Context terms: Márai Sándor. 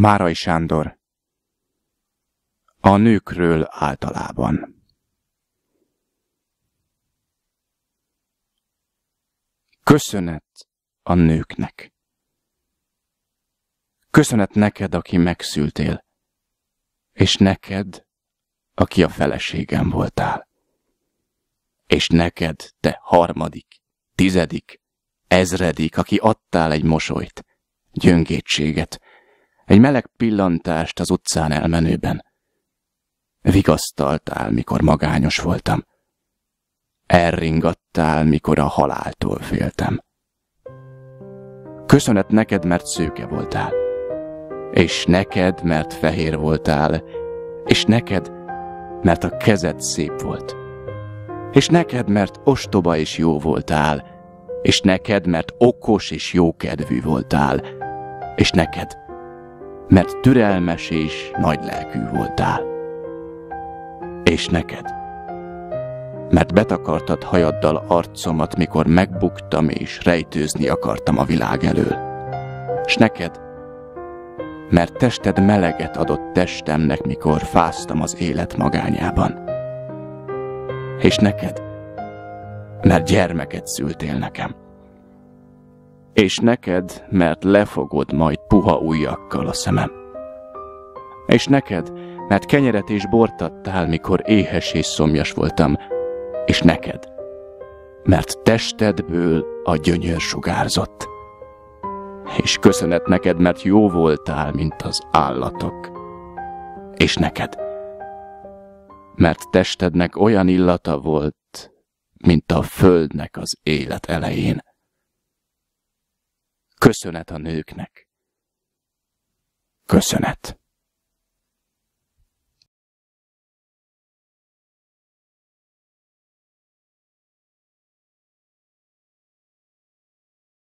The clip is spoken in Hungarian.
Márai Sándor. A nőkről általában. Köszönet a nőknek. Köszönet neked, aki megszültél, és neked, aki a feleségem voltál, és neked, te harmadik, tizedik, ezredik, aki adtál egy mosolyt, gyöngétséget, egy meleg pillantást az utcán elmenőben. Vigasztaltál, mikor magányos voltam. Elringattál, mikor a haláltól féltem. Köszönet neked, mert szőke voltál, és neked, mert fehér voltál, és neked, mert a kezed szép volt, és neked, mert ostoba és jó voltál, és neked, mert okos és jókedvű voltál, és neked, mert türelmes és nagylelkű voltál, és neked, mert betakartad hajaddal arcomat, mikor megbuktam és rejtőzni akartam a világ elől, és neked, mert tested meleget adott testemnek, mikor fáztam az élet magányában. És neked, mert gyermeket szültél nekem. És neked, mert lefogod majd puha ujjakkal a szemem. És neked, mert kenyeret és bort adtál, mikor éhes és szomjas voltam. És neked, mert testedből a gyönyör sugárzott. És köszönet neked, mert jó voltál, mint az állatok. És neked, mert testednek olyan illata volt, mint a földnek az élet elején. Köszönet a nőknek. Köszönet.